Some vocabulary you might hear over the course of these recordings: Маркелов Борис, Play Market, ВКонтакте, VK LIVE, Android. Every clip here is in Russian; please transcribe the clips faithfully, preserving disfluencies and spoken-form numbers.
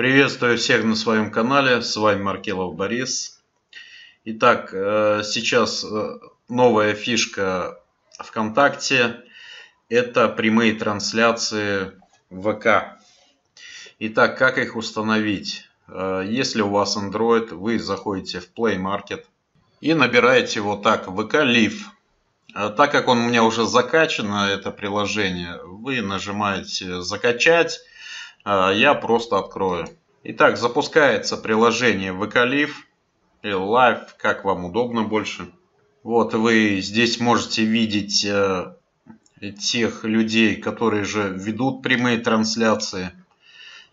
Приветствую всех на своем канале, с вами Маркелов Борис. Итак, сейчас новая фишка ВКонтакте — это прямые трансляции ВК. Итак, как их установить? Если у вас Android, вы заходите в Play Market и набираете вот так ви кей Live. Так как он у меня уже закачан, это приложение, вы нажимаете «Закачать». Я просто открою. Итак, запускается приложение ви кей Live, Live, как вам удобно больше. Вот вы здесь можете видеть э, тех людей, которые же ведут прямые трансляции.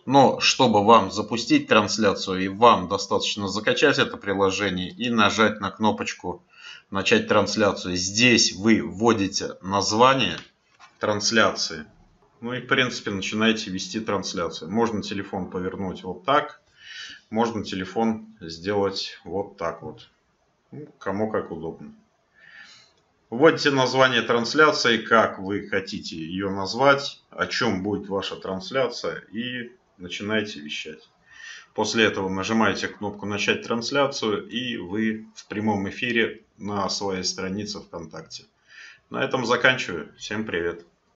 Но чтобы вам запустить трансляцию, и вам достаточно закачать это приложение и нажать на кнопочку «Начать трансляцию». Здесь вы вводите название трансляции. Ну и, в принципе, начинаете вести трансляцию. Можно телефон повернуть вот так. Можно телефон сделать вот так вот. Ну, кому как удобно. Вводите название трансляции, как вы хотите ее назвать, о чем будет ваша трансляция, и начинаете вещать. После этого нажимаете кнопку «Начать трансляцию», и вы в прямом эфире на своей странице ВКонтакте. На этом заканчиваю. Всем привет!